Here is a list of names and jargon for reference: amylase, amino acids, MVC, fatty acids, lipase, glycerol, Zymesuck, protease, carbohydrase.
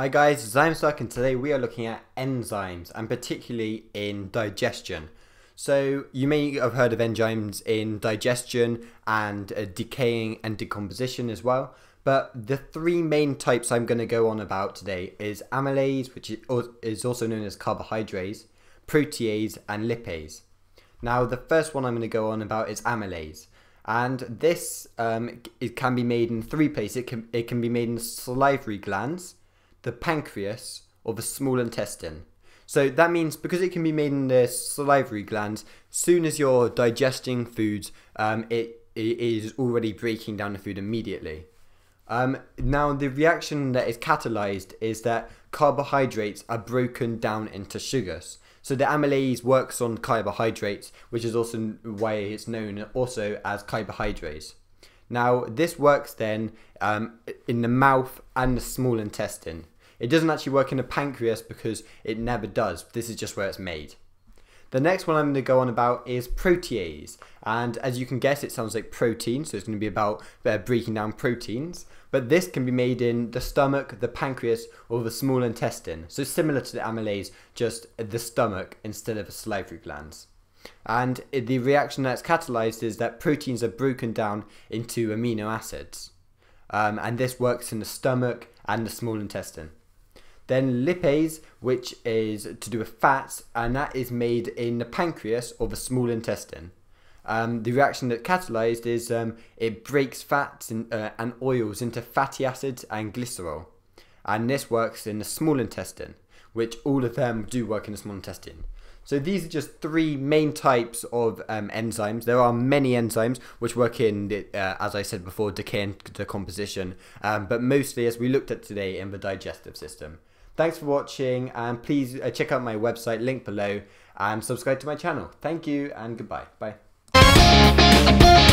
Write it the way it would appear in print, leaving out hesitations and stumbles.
Hi guys, Zymesuck, and today we are looking at enzymes, and particularly in digestion. So you may have heard of enzymes in digestion and decaying and decomposition as well, but the three main types I'm going to go on about today is amylase, which is also known as carbohydrase, protease and lipase. Now the first one I'm going to go on about is amylase. And this it can be made in three places. It can be made in salivary glands, the pancreas, or the small intestine. So that means because it can be made in the salivary glands, soon as you're digesting foods, it is already breaking down the food immediately. Now the reaction that is catalyzed is that carbohydrates are broken down into sugars. So the amylase works on carbohydrates, which is also why it's known also as carbohydrase. Now this works then in the mouth and the small intestine. It doesn't actually work in the pancreas because it never does. This is just where it's made. The next one I'm going to go on about is protease, and as you can guess it sounds like protein, so it's going to be about breaking down proteins, but this can be made in the stomach, the pancreas or the small intestine, so similar to the amylase, just the stomach instead of the salivary glands. And the reaction that's catalyzed is that proteins are broken down into amino acids, and this works in the stomach and the small intestine. Then lipase, which is to do with fats, and that is made in the pancreas or the small intestine. The reaction that catalyzed is it breaks fats and oils into fatty acids and glycerol, and this works in the small intestine, which all of them do work in the small intestine. So these are just three main types of enzymes. There are many enzymes which work in, as I said before, decay and decomposition, but mostly, as we looked at today, in the digestive system. Thanks for watching, and please check out my website, link below, and subscribe to my channel. Thank you and goodbye. Bye.